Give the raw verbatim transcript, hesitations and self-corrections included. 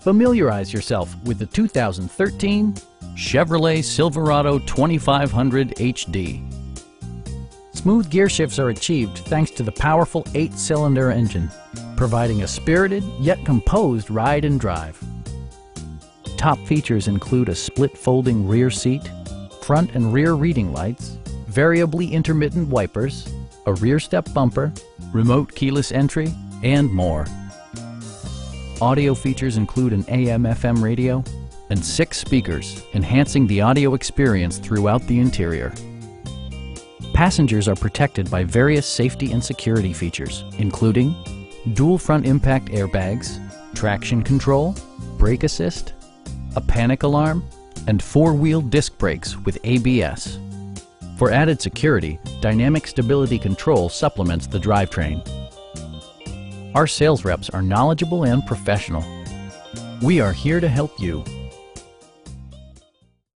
Familiarize yourself with the two thousand thirteen Chevrolet Silverado twenty-five hundred H D. Smooth gear shifts are achieved thanks to the powerful eight-cylinder engine, providing a spirited yet composed ride and drive. Top features include a split folding rear seat, front and rear reading lights, variably intermittent wipers, a rear step bumper, remote keyless entry, and more. Audio features include an A M F M radio and six speakers, enhancing the audio experience throughout the interior. Passengers are protected by various safety and security features, including dual front impact airbags, traction control, brake assist, a panic alarm, and four-wheel disc brakes with A B S. For added security, dynamic stability control supplements the drivetrain. Our sales reps are knowledgeable and professional. We are here to help you.